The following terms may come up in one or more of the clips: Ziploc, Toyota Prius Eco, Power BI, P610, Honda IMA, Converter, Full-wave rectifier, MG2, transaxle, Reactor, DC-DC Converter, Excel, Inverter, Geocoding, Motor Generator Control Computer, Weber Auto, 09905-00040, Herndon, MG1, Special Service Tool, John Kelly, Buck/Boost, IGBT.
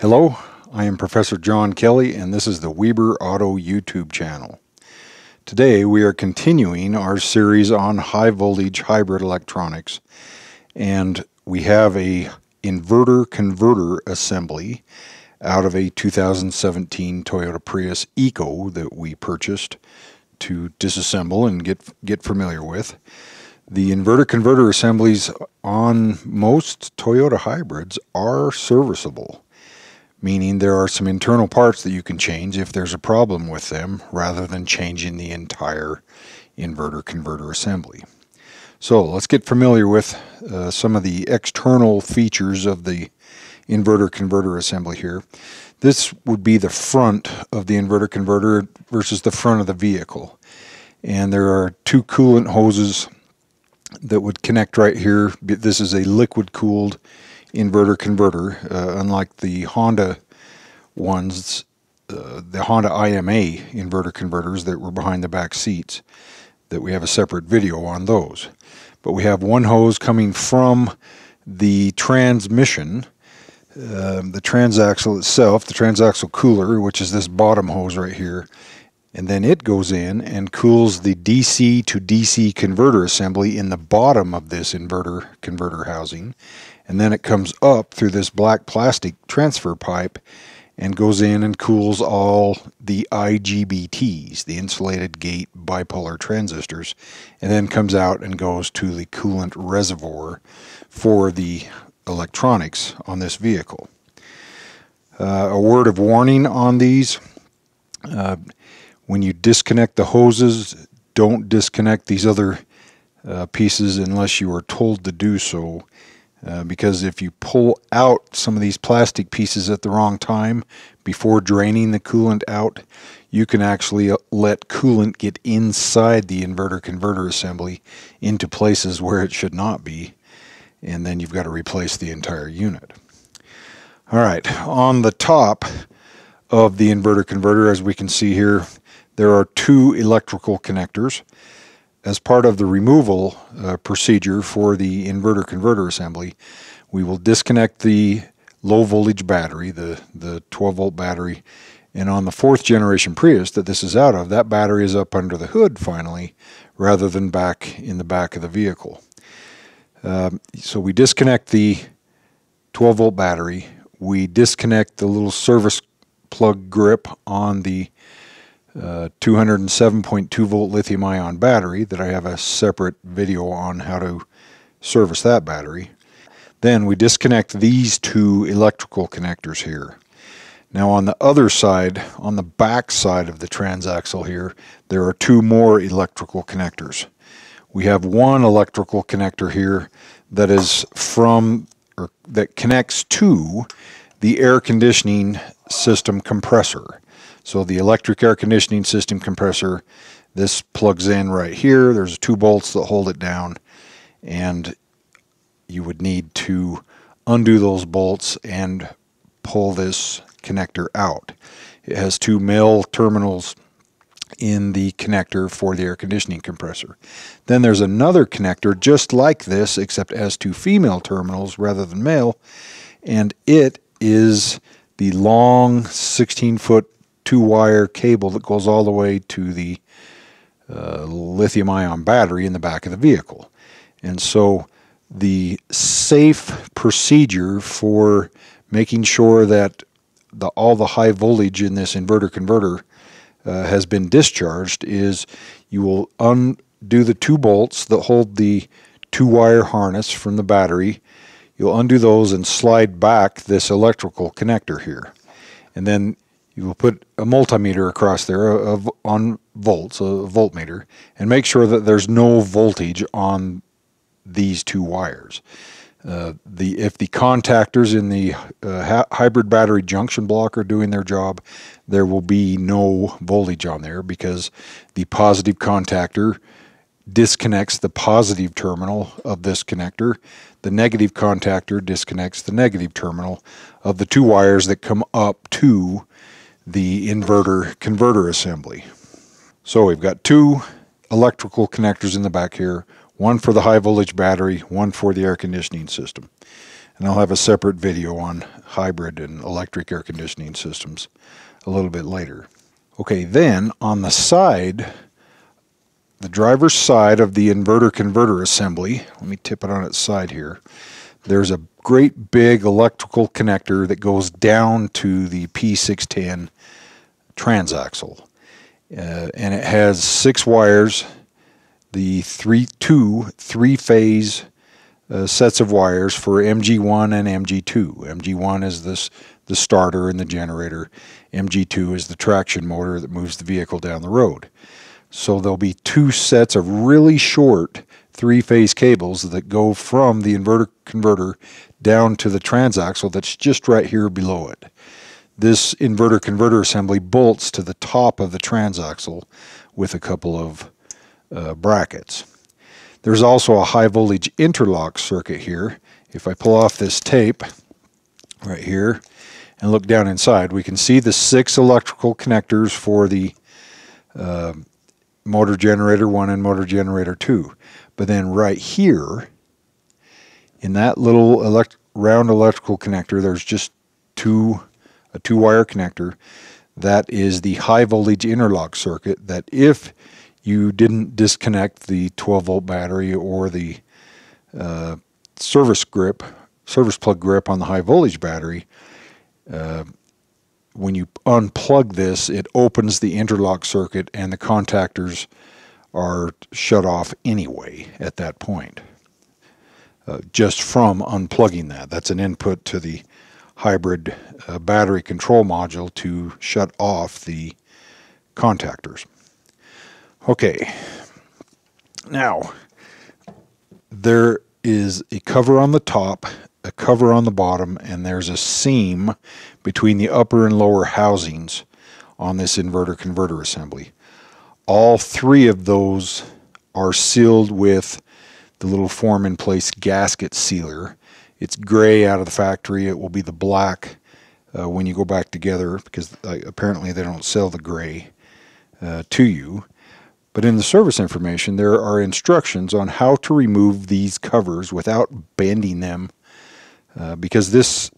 Hello, I am Professor John Kelly, and this is the Weber Auto YouTube channel. Today we are continuing our series on high voltage hybrid electronics, and we have a inverter converter assembly out of a 2017 Toyota Prius Eco that we purchased to disassemble and get familiar with. The inverter converter assemblies on most Toyota hybrids are serviceable, meaning there are some internal parts that you can change if there's a problem with them, rather than changing the entire inverter converter assembly. So let's get familiar with some of the external features of the inverter converter assembly here. This would be the front of the inverter converter versus the front of the vehicle. And there are two coolant hoses that would connect right here. This is a liquid cooled inverter converter, unlike the Honda ones, the Honda IMA inverter converters that were behind the back seats, that we have a separate video on those. But we have one hose coming from the transmission, the transaxle itself, the transaxle cooler, which is this bottom hose right here, and then it goes in and cools the DC to DC converter assembly in the bottom of this inverter converter housing. And then it comes up through this black plastic transfer pipe and goes in and cools all the IGBTs, the insulated gate bipolar transistors, and then comes out and goes to the coolant reservoir for the electronics on this vehicle. A word of warning on these. When you disconnect the hoses, don't disconnect these other pieces unless you are told to do so. Because if you pull out some of these plastic pieces at the wrong time before draining the coolant out, you can actually let coolant get inside the inverter converter assembly into places where it should not be, and then you've got to replace the entire unit. All right, on the top of the inverter converter, as we can see here, there are two electrical connectors. As part of the removal procedure for the inverter converter assembly, we will disconnect the low voltage battery, the 12 volt battery, and on the fourth generation Prius that this is out of, that battery is up under the hood finally, rather than back in the back of the vehicle. So we disconnect the 12 volt battery, we disconnect the little service plug grip on the 207.2 volt lithium ion battery that I have a separate video on how to service that battery. Then we disconnect these two electrical connectors here. Now on the other side, on the back side of the transaxle here, there are two more electrical connectors. We have one electrical connector here that is from, or that connects to, the air conditioning system compressor. So the electric air conditioning system compressor, this plugs in right here. There's two bolts that hold it down, and you would need to undo those bolts and pull this connector out. It has two male terminals in the connector for the air conditioning compressor. Then there's another connector just like this, except it has two female terminals rather than male, and it is the long 16-foot two-wire cable that goes all the way to the lithium-ion battery in the back of the vehicle. And so the safe procedure for making sure that all the high voltage in this inverter converter has been discharged is you will undo the two bolts that hold the two-wire harness from the battery. You'll undo those and slide back this electrical connector here. And then you will put a multimeter across there on volts, a voltmeter, and make sure that there's no voltage on these two wires. If the contactors in the hybrid battery junction block are doing their job, there will be no voltage on there because the positive contactor disconnects the positive terminal of this connector. The negative contactor disconnects the negative terminal of the two wires that come up to the inverter converter assembly. So we've got two electrical connectors in the back here, one for the high voltage battery, one for the air conditioning system. And I'll have a separate video on hybrid and electric air conditioning systems a little bit later. Okay, then on the side, the driver's side of the inverter converter assembly, let me tip it on its side here, there's a great big electrical connector that goes down to the P610 transaxle. And it has 6 wires, the two three-phase sets of wires for MG1 and MG2. MG1 is the starter and the generator. MG2 is the traction motor that moves the vehicle down the road. So there'll be 2 sets of really short 3-phase cables that go from the inverter converter down to the transaxle that's just right here below it. This inverter converter assembly bolts to the top of the transaxle with a couple of brackets. There's also a high voltage interlock circuit here. If I pull off this tape right here and look down inside, we can see the 6 electrical connectors for the motor generator 1 and motor generator 2. But then right here in that little round electrical connector, there's just a 2-wire connector. That is the high voltage interlock circuit that if you didn't disconnect the 12-volt battery or the service plug grip on the high voltage battery, when you unplug this, it opens the interlock circuit and the contactors are shut off anyway at that point, just from unplugging that. That's an input to the hybrid battery control module to shut off the contactors. Okay, now there is a cover on the top, a cover on the bottom, and there's a seam between the upper and lower housings on this inverter converter assembly. All 3 of those are sealed with the little form-in-place gasket sealer. It's gray out of the factory. It will be the black when you go back together, because apparently they don't sell the gray to you. But in the service information, there are instructions on how to remove these covers without bending them, because this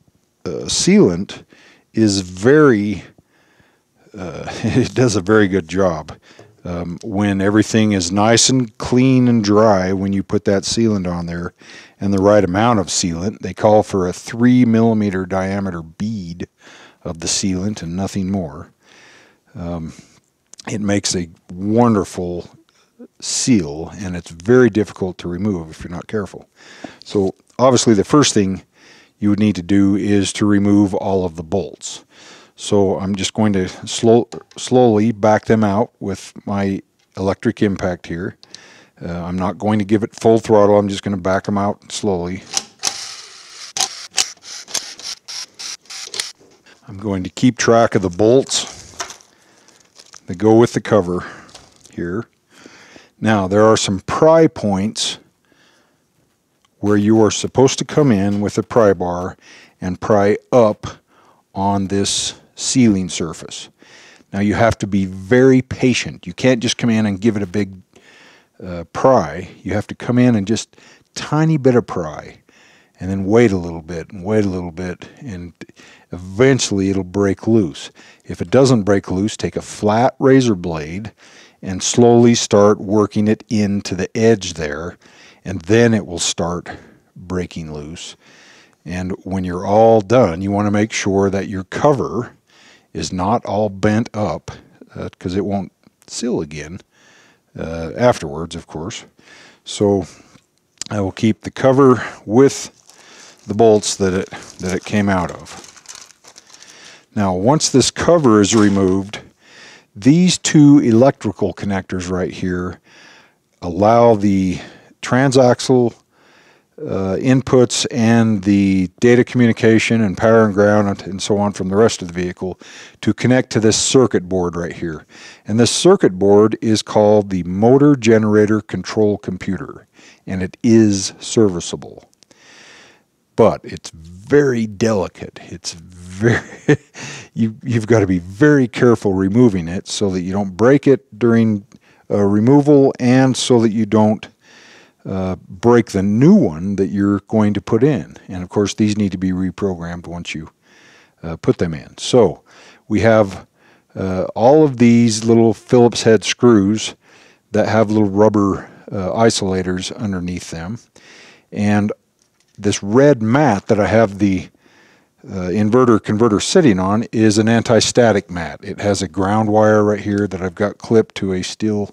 sealant is very, it does a very good job. When everything is nice and clean and dry, when you put that sealant on there and the right amount of sealant, they call for a 3mm diameter bead of the sealant and nothing more. It makes a wonderful seal, and it's very difficult to remove if you're not careful. So obviously the first thing you would need to do is to remove all of the bolts. So I'm just going to slowly back them out with my electric impact here. I'm not going to give it full throttle. I'm just going to back them out slowly. I'm going to keep track of the bolts that go with the cover here. Now there are some pry points where you are supposed to come in with a pry bar and pry up on this sealing surface. Now you have to be very patient. You can't just come in and give it a big pry. You have to come in and just tiny bit of pry and then wait a little bit and wait a little bit, and eventually it'll break loose. If it doesn't break loose, take a flat razor blade and slowly start working it into the edge there, and then it will start breaking loose. And when you're all done, you want to make sure that your cover is not all bent up, because it won't seal again afterwards, of course. So I will keep the cover with the bolts that it came out of. Now, once this cover is removed, these 2 electrical connectors right here allow the transaxle inputs and the data communication and power and ground and so on from the rest of the vehicle to connect to this circuit board right here. And this circuit board is called the Motor Generator Control Computer, and it is serviceable. But it's very delicate. It's very you've got to be very careful removing it so that you don't break it during removal, and so that you don't break the new one that you're going to put in. And of course these need to be reprogrammed once you put them in. So we have all of these little Phillips head screws that have little rubber isolators underneath them, and this red mat that I have the inverter converter sitting on is an anti-static mat. It has a ground wire right here that I've got clipped to a steel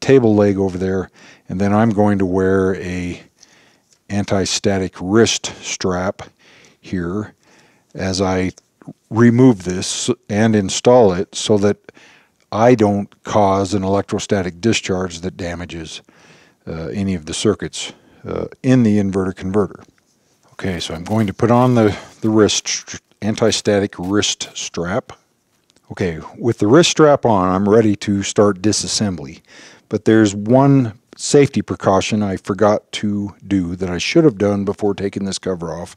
table leg over there, and then I'm going to wear a anti-static wrist strap here as I remove this and install it, so that I don't cause an electrostatic discharge that damages any of the circuits in the inverter converter. Okay, so I'm going to put on the wrist, anti-static wrist strap. Okay, with the wrist strap on, I'm ready to start disassembly. But there's one safety precaution I forgot to do that I should have done before taking this cover off.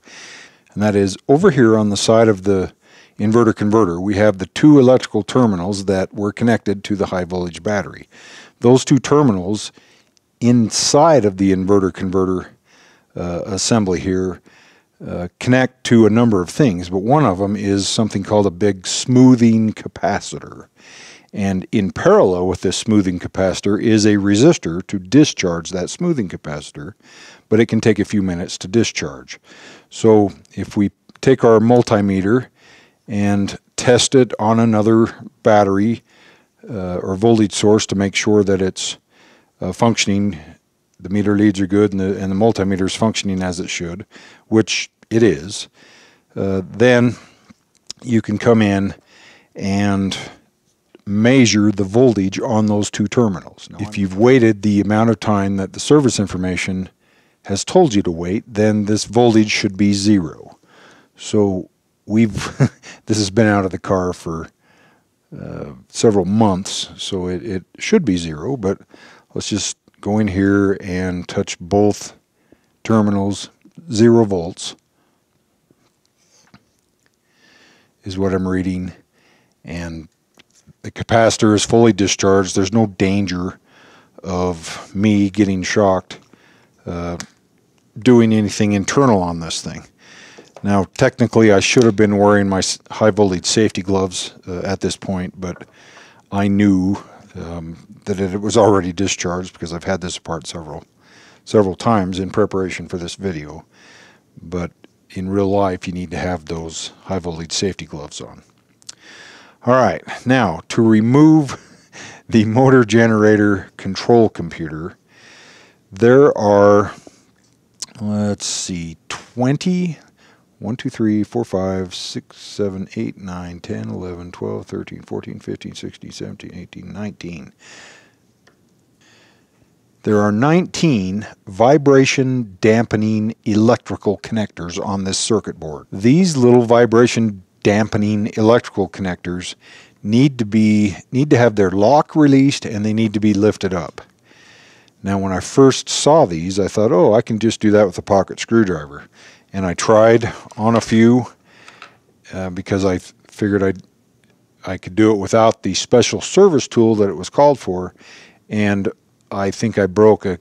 And that is, over here on the side of the inverter converter, we have the two electrical terminals that were connected to the high voltage battery. Those two terminals inside of the inverter converter assembly here connect to a number of things, but one of them is something called a big smoothing capacitor. And in parallel with this smoothing capacitor is a resistor to discharge that smoothing capacitor, but it can take a few minutes to discharge. So if we take our multimeter and test it on another battery or voltage source to make sure that it's functioning, the meter reads are good, and the multimeter is functioning as it should, which it is, then you can come in and measure the voltage on those two terminals. Now, if you've waited the amount of time that the service information has told you to wait, then this voltage should be zero. So we've this has been out of the car for several months, so it should be zero, but let's just go in here and touch both terminals. 0 volts is what I'm reading, and the capacitor is fully discharged. There's no danger of me getting shocked doing anything internal on this thing. Now, technically, I should have been wearing my high voltage safety gloves at this point, but I knew that it was already discharged because I've had this apart several times in preparation for this video. But in real life, you need to have those high voltage safety gloves on. All right, now to remove the motor generator control computer, there are, let's see, 20, 1, 2, 3, 4, 5, 6, 7, 8, 9, 10, 11, 12, 13, 14, 15, 16, 17, 18, 19. There are 19 vibration dampening electrical connectors on this circuit board. These little vibration dampening electrical connectors need to have their lock released, and they need to be lifted up. Now, when I first saw these, I thought, oh, I can just do that with a pocket screwdriver. And I tried on a few because I figured I could do it without the special service tool that it was called for. And I think I broke a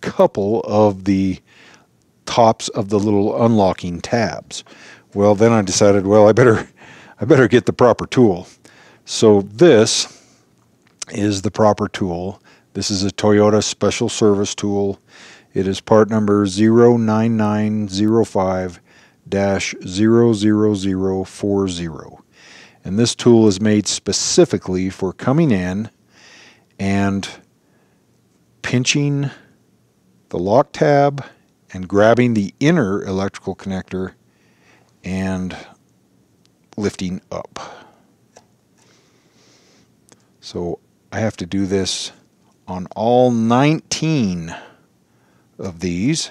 couple of the tops of the little unlocking tabs. Well, then I decided, well, I better get the proper tool. So this is the proper tool. This is a Toyota special service tool. It is part number 09905-00040. And this tool is made specifically for coming in and pinching the lock tab and grabbing the inner electrical connector and lifting up. So I have to do this on all 19 of these.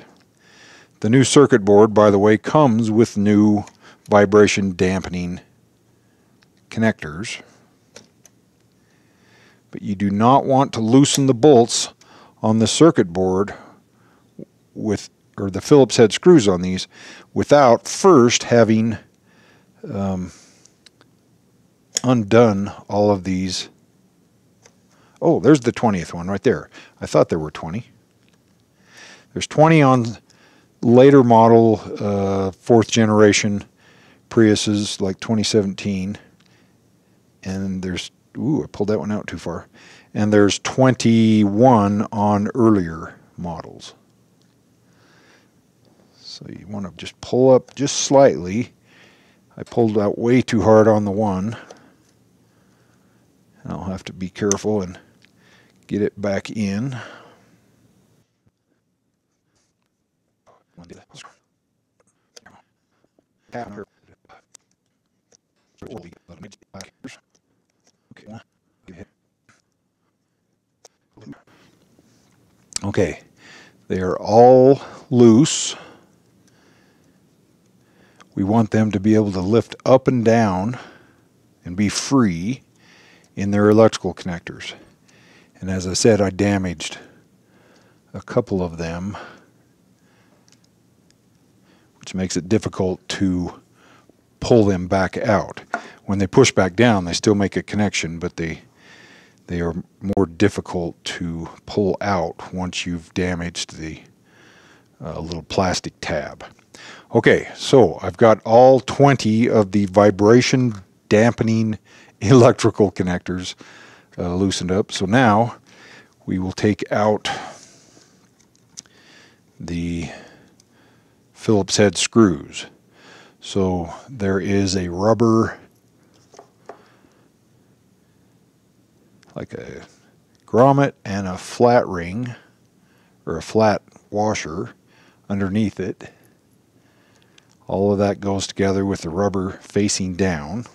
The new circuit board, by the way, comes with new vibration dampening connectors, but you do not want to loosen the bolts on the circuit board or the Phillips head screws on these without first having undone all of these. Oh, there's the 20th one right there. I thought there were 20. There's 20 on later model 4th generation Priuses like 2017, and there's, ooh, I pulled that one out too far, and there's 21 on earlier models. So you want to just pull up just slightly. I pulled out way too hard on the one. I'll have to be careful and get it back in. Okay, they are all loose. We want them to be able to lift up and down and be free in their electrical connectors. And as I said, I damaged a couple of them, which makes it difficult to pull them back out. When they push back down, they still make a connection, but they are more difficult to pull out once you've damaged the little plastic tab. Okay, so I've got all 20 of the vibration dampening electrical connectors loosened up. So now we will take out the Phillips head screws. So there is a rubber, like a grommet and a flat ring or a flat washer underneath it. All of that goes together with the rubber facing down.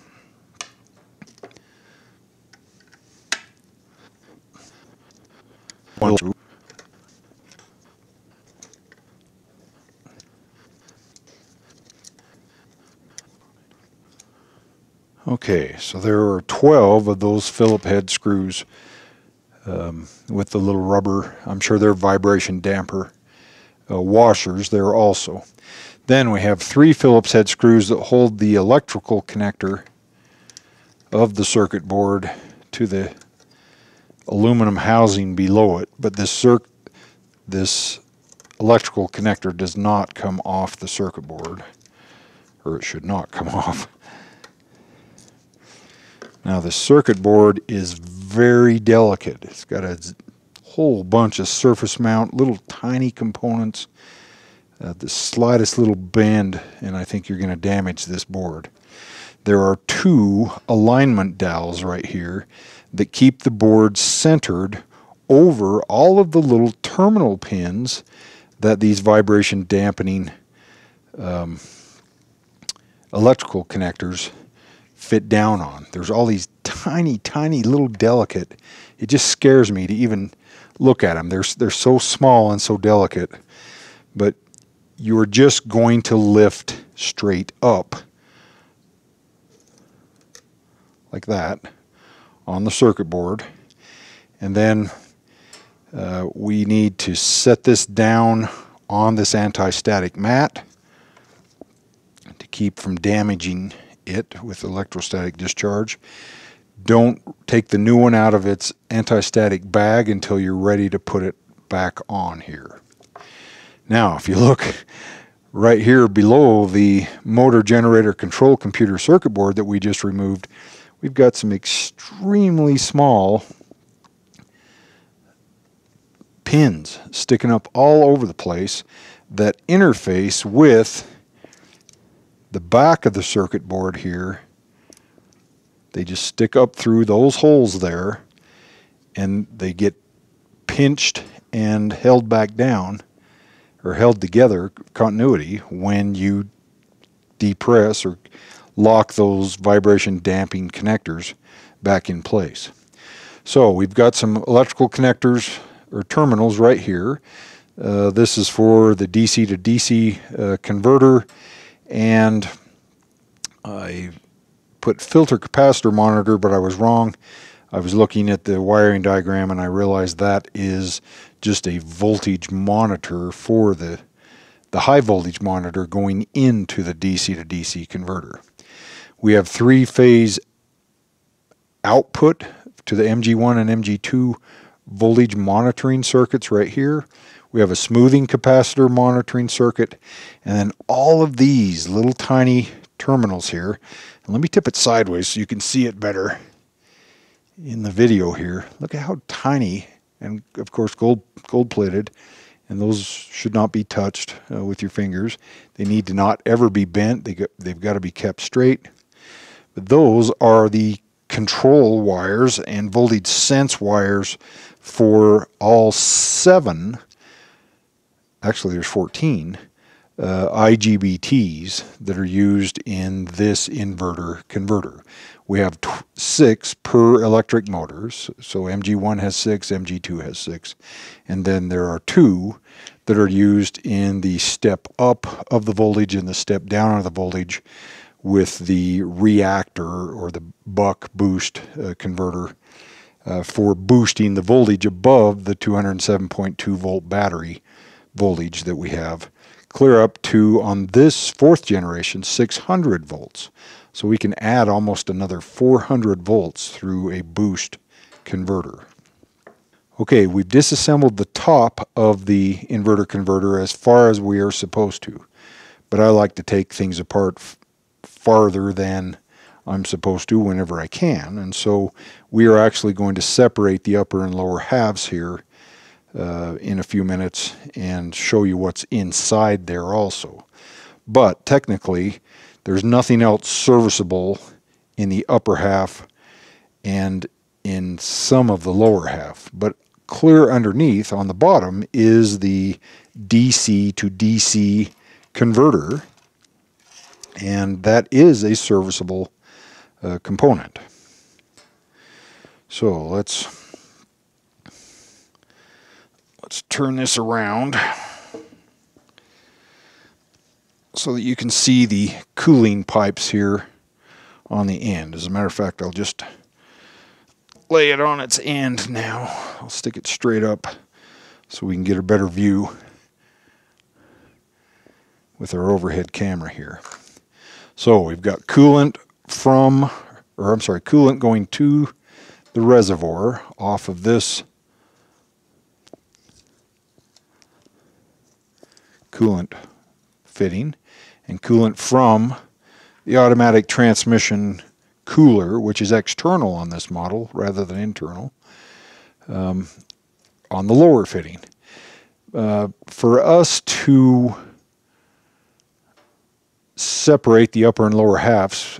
Okay, so there are 12 of those Phillips head screws with the little rubber. I'm sure they're vibration damper washers there also. Then we have 3 Phillips head screws that hold the electrical connector of the circuit board to the aluminum housing below it, but this electrical connector does not come off the circuit board, or it should not come off. Now the circuit board is very delicate. It's got a whole bunch of surface mount, little tiny components. The slightest little bend, and I think you're going to damage this board. There are 2 alignment dowels right here that keep the board centered over all of the little terminal pins that these vibration dampening electrical connectors fit down on. There's all these tiny, tiny little delicate. It just scares me to even look at them. They're so small and so delicate, but you're just going to lift straight up like that on the circuit board. And then we need to set this down on this anti-static mat to keep from damaging it with electrostatic discharge. Don't take the new one out of its anti-static bag until you're ready to put it back on here. Now, if you look right here below the motor generator control computer circuit board that we just removed, we've got some extremely small pins sticking up all over the place that interface with the back of the circuit board here. They just stick up through those holes there, and they get pinched and held back down, or held together, continuity, when you depress or lock those vibration damping connectors back in place. So we've got some electrical connectors or terminals right here. This is for the DC to DC converter, and I put filter capacitor monitor, but I was wrong. I was looking at the wiring diagram and I realized that is just a voltage monitor for the high voltage monitor going into the DC to DC converter. We have 3 phase output to the MG1 and MG2 voltage monitoring circuits right here. We have a smoothing capacitor monitoring circuit, and then all of these little tiny terminals here. And let me tip it sideways so you can see it better in the video here. Look at how tiny, and of course gold plated, and those should not be touched with your fingers. They need to not ever be bent. They've got to be kept straight. But those are the control wires and voltage sense wires for all 7, actually there's 14, IGBTs that are used in this inverter converter. We have 6 per electric motors, so MG1 has 6, MG2 has 6, and then there are 2 that are used in the step up of the voltage and the step down of the voltage with the reactor or the buck boost converter for boosting the voltage above the 207.2 volt battery voltage that we have, clear up to, on this 4th generation, 600 volts. So we can add almost another 400 volts through a boost converter. Okay, we've disassembled the top of the inverter converter as far as we are supposed to, but I like to take things apart farther than I'm supposed to whenever I can, and so we are actually going to separate the upper and lower halves here in a few minutes and show you what's inside there also. But technically there's nothing else serviceable in the upper half and in some of the lower half, but clear underneath on the bottom is the DC to DC converter, and that is a serviceable component. So let's turn this around so that you can see the cooling pipes here on the end. As a matter of fact, I'll just lay it on its end now. I'll stick it straight up so we can get a better view with our overhead camera here. So we've got coolant coolant going to the reservoir off of this coolant fitting, and coolant from the automatic transmission cooler, which is external on this model rather than internal, on the lower fitting. For us to separate the upper and lower halves,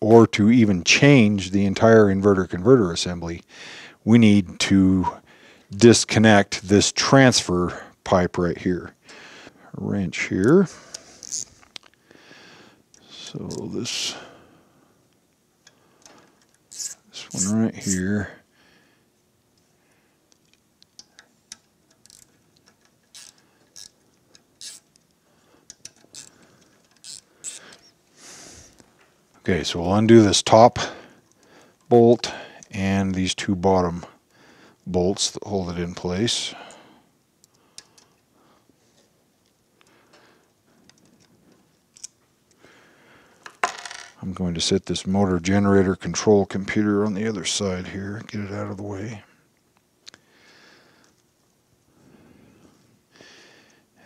or to even change the entire inverter converter assembly, we need to disconnect this transfer pipe right here. A wrench here. So this one right here. Okay, so we'll undo this top bolt and these 2 bottom bolts that hold it in place. I'm going to set this motor generator control computer on the other side here, get it out of the way.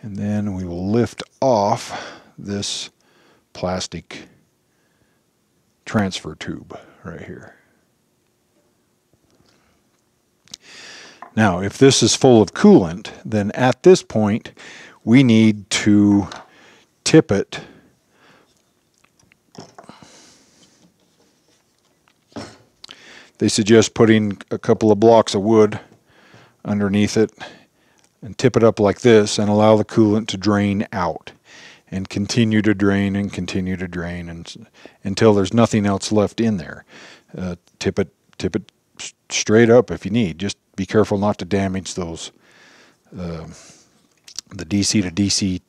And then we will lift off this plastic transfer tube right here. Now, if this is full of coolant, then at this point we need to tip it . They suggest putting a couple of blocks of wood underneath it and tip it up like this and allow the coolant to drain out and continue to drain and continue to drain and until there's nothing else left in there. Tip it straight up if you need. Just be careful not to damage those the DC to DC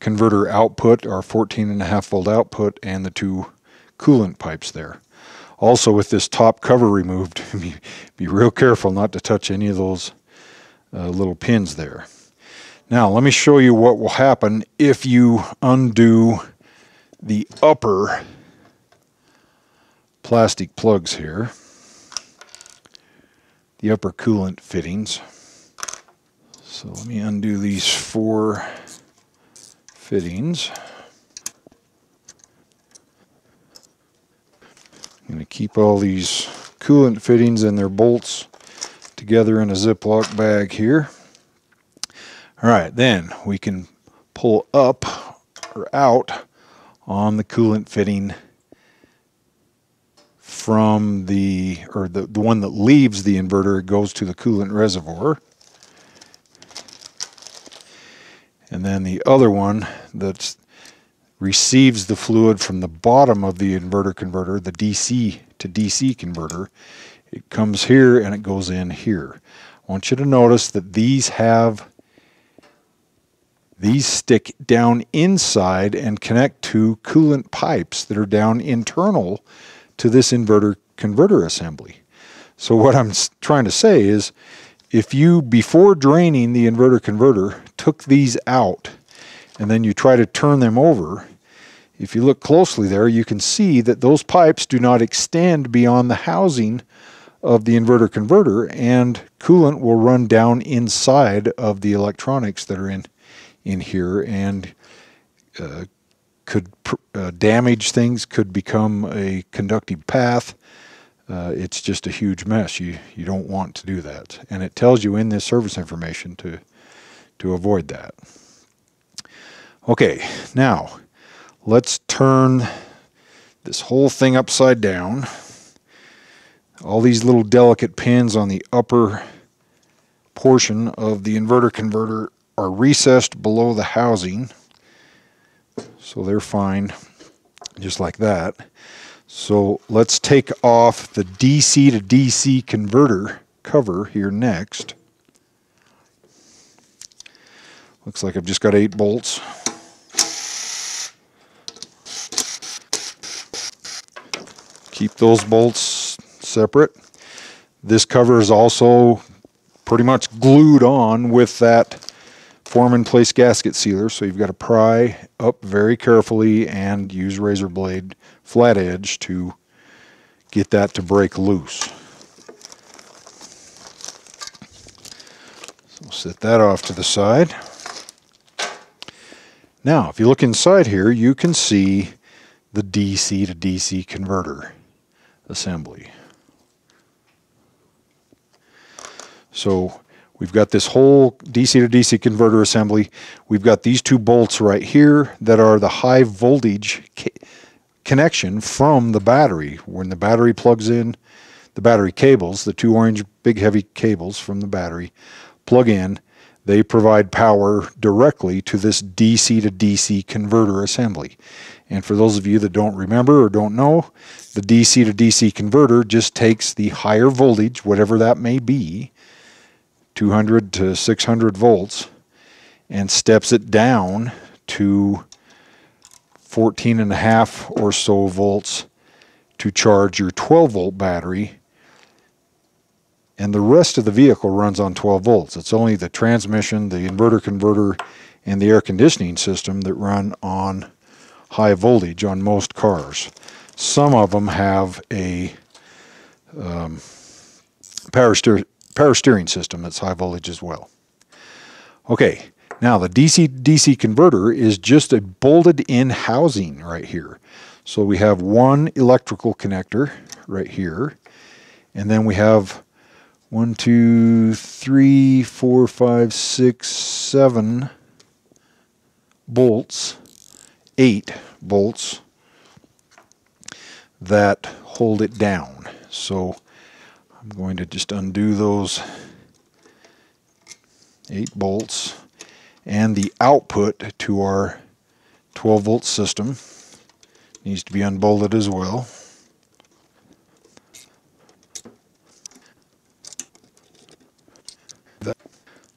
converter output, our 14.5 volt output, and the 2 coolant pipes there. Also, with this top cover removed, be real careful not to touch any of those little pins there. Now let me show you what will happen if you undo the upper plastic plugs here, the upper coolant fittings. So let me undo these four fittings. I'm going to keep all these coolant fittings and their bolts together in a Ziploc bag here. All right, then we can pull up or out on the coolant fitting from the one that leaves the inverter. It goes to the coolant reservoir. And then the other one that's receives the fluid from the bottom of the inverter converter, the DC to DC converter. It comes here and it goes in here. I want you to notice that these stick down inside and connect to coolant pipes that are down internal to this inverter converter assembly. So what I'm trying to say is, if you, before draining the inverter converter, took these out and then you try to turn them over, if you look closely there, you can see that those pipes do not extend beyond the housing of the inverter converter, and coolant will run down inside of the electronics that are in here, and could damage things, could become a conductive path. It's just a huge mess. You don't want to do that. And it tells you in this service information to avoid that. Okay, now let's turn this whole thing upside down. All these little delicate pins on the upper portion of the inverter converter are recessed below the housing, so they're fine just like that. So let's take off the DC to DC converter cover here next. Looks like I've just got 8 bolts. Keep those bolts separate. This cover is also pretty much glued on with that form-in-place gasket sealer, so you've got to pry up very carefully and use razor blade flat edge to get that to break loose. So set that off to the side. Now, if you look inside here, you can see the DC to DC converter assembly. So we've got this whole DC to DC converter assembly. We've got these 2 bolts right here that are the high voltage connection from the battery. When the battery plugs in, the battery cables, the 2 orange big heavy cables from the battery plug in, they provide power directly to this DC to DC converter assembly. And for those of you that don't remember or don't know, the DC to DC converter just takes the higher voltage, whatever that may be, 200 to 600 volts, and steps it down to 14.5 or so volts to charge your 12 volt battery, and the rest of the vehicle runs on 12 volts. It's only the transmission, the inverter converter, and the air conditioning system that run on high voltage on most cars. Some of them have a power steering system that's high voltage as well. Okay, now the DC-DC converter is just a bolted in housing right here. So we have one electrical connector right here, and then we have 1, 2, 3, 4, 5, 6, 7 bolts, 8 bolts that hold it down. So I'm going to just undo those 8 bolts, and the output to our 12 volt system needs to be unbolted as well.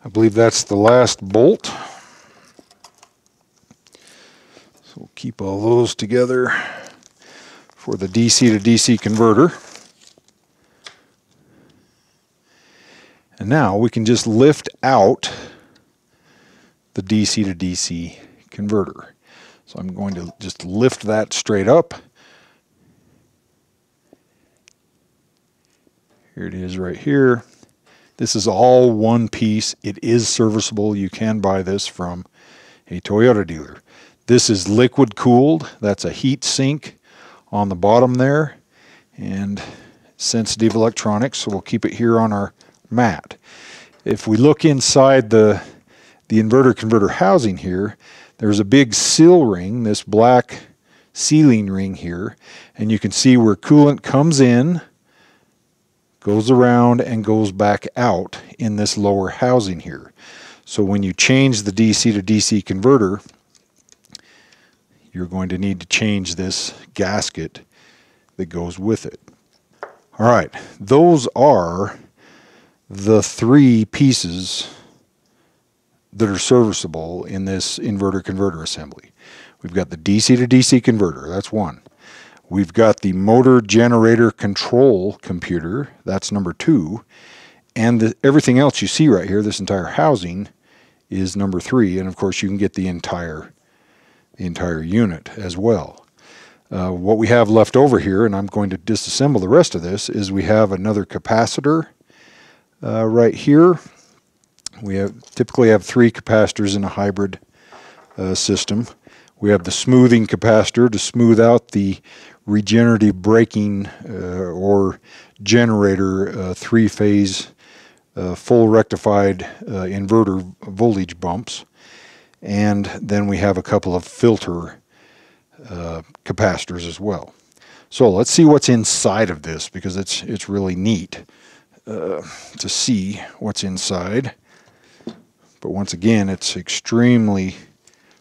I believe that's the last bolt. So we'll keep all those together for the DC to DC converter. And now we can just lift out the DC to DC converter. So I'm going to just lift that straight up. Here it is right here. This is all one piece. It is serviceable. You can buy this from a Toyota dealer. This is liquid cooled. That's a heat sink on the bottom there, and sensitive electronics, so we'll keep it here on our mat. If we look inside the inverter converter housing here, there's a big seal ring, this black sealing ring here, and you can see where coolant comes in, goes around, and goes back out in this lower housing here. So when you change the DC to DC converter, you're going to need to change this gasket that goes with it. All right, those are the three pieces that are serviceable in this inverter converter assembly. We've got the DC to DC converter, that's one. We've got the motor generator control computer, that's number two. And everything else you see right here, this entire housing, is number three. And of course you can get the entire unit as well. What we have left over here, and I'm going to disassemble the rest of this, is we have another capacitor right here. We typically have three capacitors in a hybrid system. We have the smoothing capacitor to smooth out the regenerative braking or generator three-phase full rectified inverter voltage bumps. And then we have a couple of filter capacitors as well. So let's see what's inside of this, because it's really neat to see what's inside. But once again, it's extremely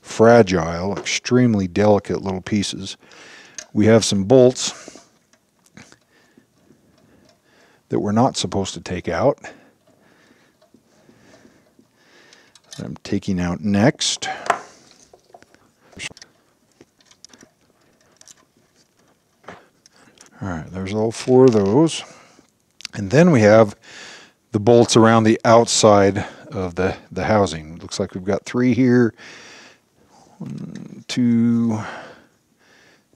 fragile, extremely delicate little pieces. We have some bolts that we're not supposed to take out. I'm taking out next. All right, there's all four of those. And then we have the bolts around the outside of the housing. Looks like we've got three here. One, two,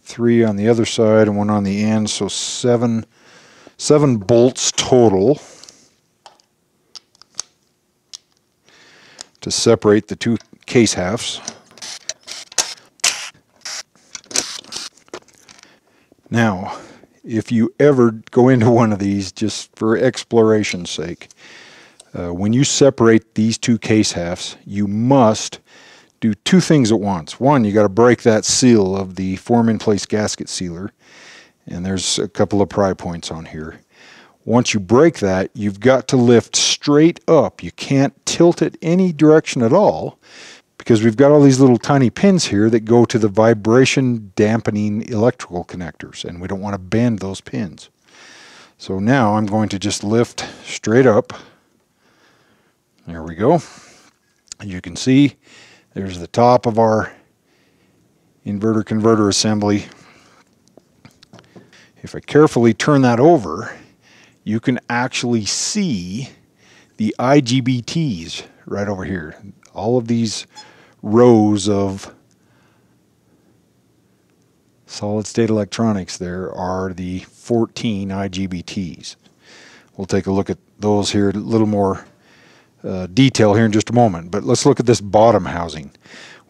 three on the other side and one on the end. So seven bolts total to separate the two case halves. Now, if you ever go into one of these, just for exploration's sake, when you separate these two case halves, you must do two things at once. One, you got to break that seal of the form-in-place gasket sealer, and there's a couple of pry points on here. Once you break that, you've got to lift straight up. You can't tilt it any direction at all, because we've got all these little tiny pins here that go to the vibration dampening electrical connectors, and we don't want to bend those pins. So now I'm going to just lift straight up. There we go. And you can see there's the top of our inverter converter assembly. If I carefully turn that over, you can actually see the IGBTs right over here. All of these rows of solid state electronics, there are the 14 IGBTs. We'll take a look at those here in a little more detail here in just a moment, but let's look at this bottom housing.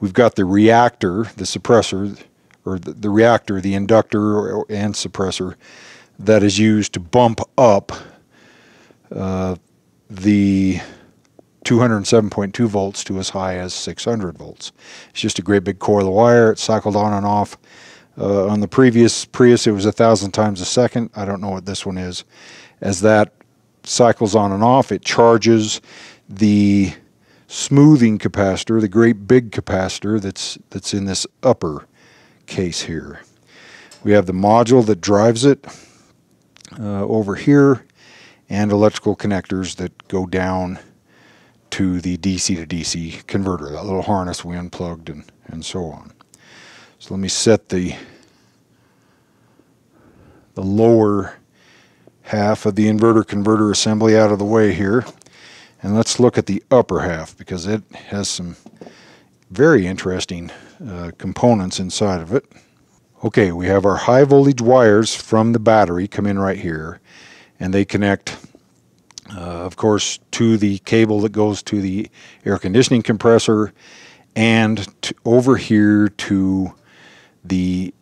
We've got the reactor, the suppressor, or the reactor, the inductor and suppressor, that is used to bump up the 207.2 volts to as high as 600 volts. It's just a great big coil of wire. It's cycled on and off. On the previous Prius, it was 1,000 times a second. I don't know what this one is. As that cycles on and off, it charges the smoothing capacitor, the great big capacitor that's in this upper case here. We have the module that drives it over here, and electrical connectors that go down to the DC to DC converter, that little harness we unplugged and so on. So let me set the lower half of the inverter converter assembly out of the way here, and let's look at the upper half, because it has some very interesting components inside of it. Okay, we have our high voltage wires from the battery come in right here, and they connect of course, to the cable that goes to the air conditioning compressor, and over here to the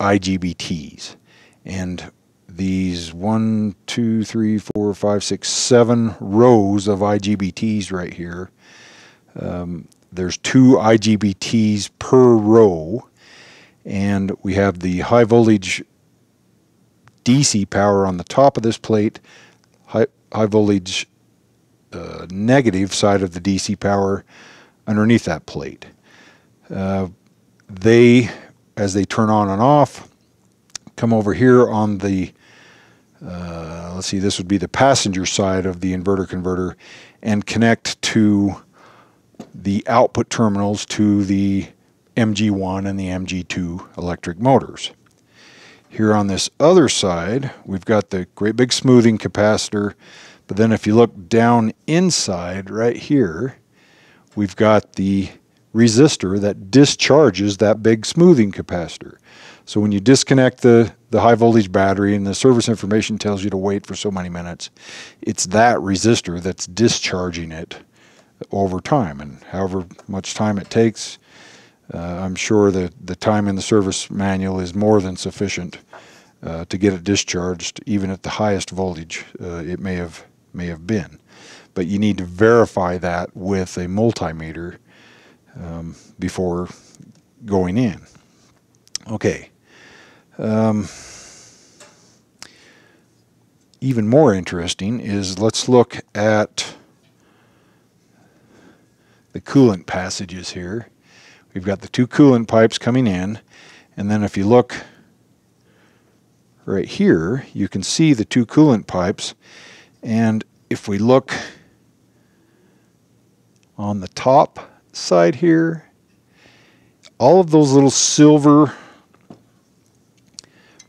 IGBTs. And these 1, 2, 3, 4, 5, 6, 7 rows of IGBTs right here. There's 2 IGBTs per row, and we have the high voltage DC power on the top of this plate, high voltage negative side of the DC power underneath that plate. They, as they turn on and off, come over here on the, let's see, this would be the passenger side of the inverter converter, and connect to the output terminals to the MG1 and the MG2 electric motors. Here on this other side, we've got the great big smoothing capacitor, but then if you look down inside right here, we've got the resistor that discharges that big smoothing capacitor. So when you disconnect the high voltage battery and the service information tells you to wait for so many minutes, it's that resistor that's discharging it over time, and however much time it takes. I'm sure that the time in the service manual is more than sufficient to get it discharged, even at the highest voltage it may have been. But you need to verify that with a multimeter before going in. Okay. Even more interesting is, let's look at the coolant passages here. We've got the 2 coolant pipes coming in, and then if you look right here, you can see the 2 coolant pipes. And if we look on the top side here, all of those little silver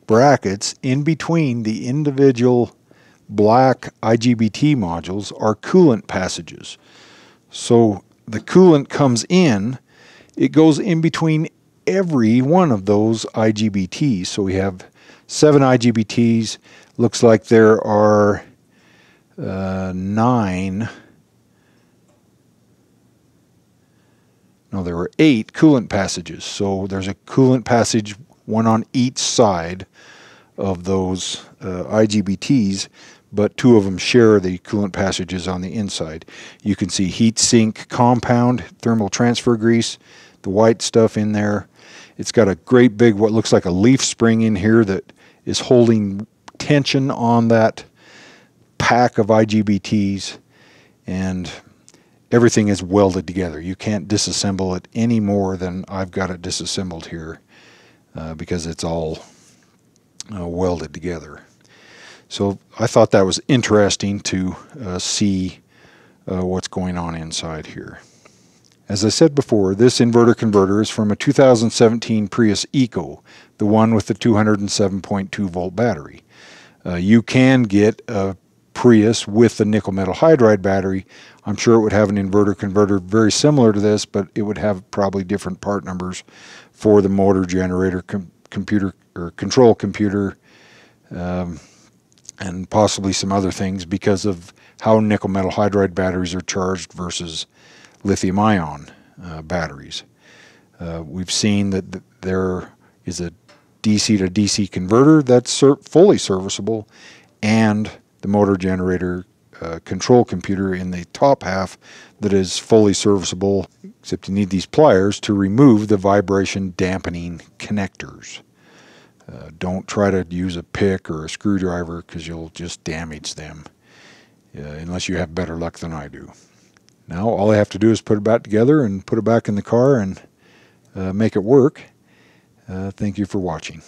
brackets in between the individual black IGBT modules are coolant passages. So the coolant comes in, it goes in between every one of those IGBTs. So we have 7 IGBTs. Looks like there are 9. No, there were 8 coolant passages. So there's a coolant passage, one on each side of those IGBTs, but 2 of them share the coolant passages on the inside. You can see heat sink compound, thermal transfer grease, the white stuff in there. It's got a great big, what looks like a leaf spring in here that is holding tension on that pack of IGBTs, and everything is welded together. You can't disassemble it any more than I've got it disassembled here because it's all welded together. So I thought that was interesting to see what's going on inside here. As I said before, this inverter converter is from a 2017 Prius Eco, the one with the 207.2 volt battery. You can get a Prius with a nickel metal hydride battery. I'm sure it would have an inverter converter very similar to this, but it would have probably different part numbers for the motor generator computer or control computer, and possibly some other things because of how nickel metal hydride batteries are charged versus lithium-ion batteries. We've seen that there is a DC to DC converter that's fully serviceable, and the motor generator control computer in the top half that is fully serviceable, except you need these pliers to remove the vibration dampening connectors. Don't try to use a pick or a screwdriver because you'll just damage them, unless you have better luck than I do. Now all I have to do is put it back together and put it back in the car and make it work. Thank you for watching.